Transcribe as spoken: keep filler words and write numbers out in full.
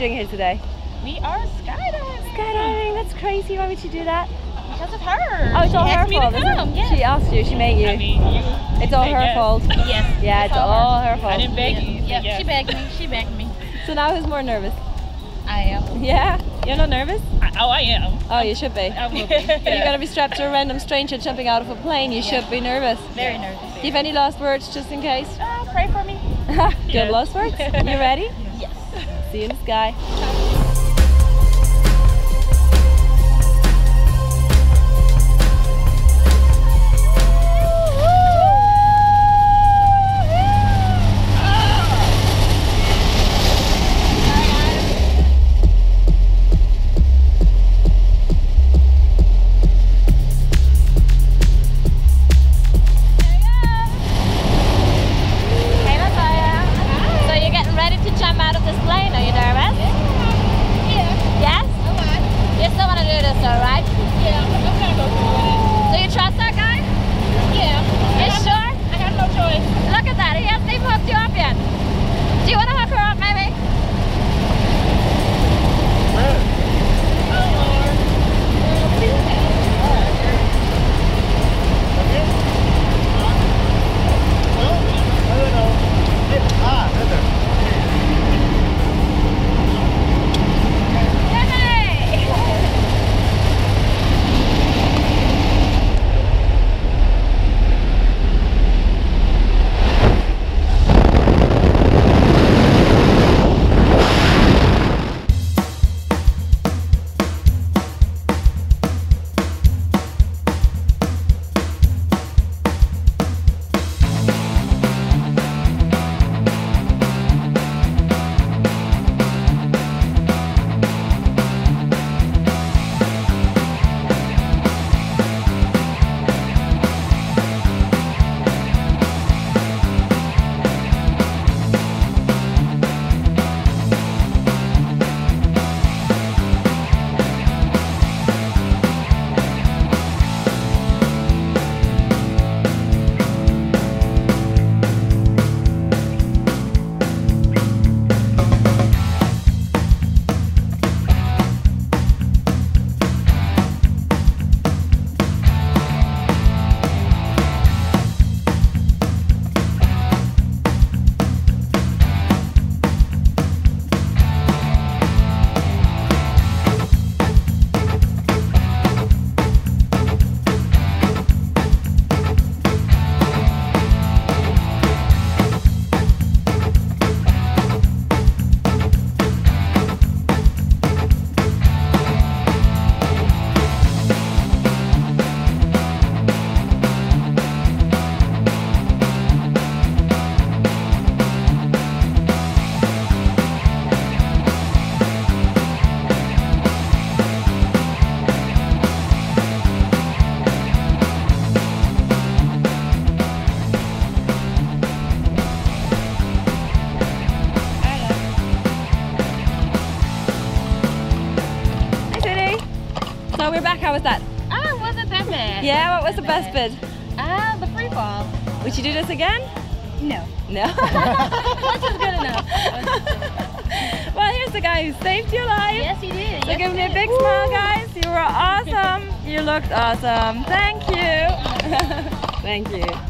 doing here today? We are skydiving. Skydiving. That's crazy. Why would she do that? Because of her. Oh, it's she all her fault. Yes. She asked you. She made you. I mean, you it's all her yes. fault. Yes. Yeah, it's, it's all, all her. her fault. I didn't beg you. Yep. Yes. She begged me. She begged me. So now who's more nervous? I am. Yeah? You're not nervous? I, oh, I am. Oh, you should be. I will be. Yeah. You're going to be strapped to a random stranger jumping out of a plane. You yeah. should be nervous. Very yeah. nervous. Do you have any last words just in case? Uh, pray for me. Good yes. last words? You ready? Yes. See you in the sky. So we're back. How was that? Ah, it wasn't that bad. Yeah, what was the best bit? Ah, the free fall. Would you do this again? No. No? This is good enough. Well, here's the guy who saved your life. Yes, he did. So yes, give me a big Woo. smile, guys. You were awesome. You looked awesome. Thank you. Thank you.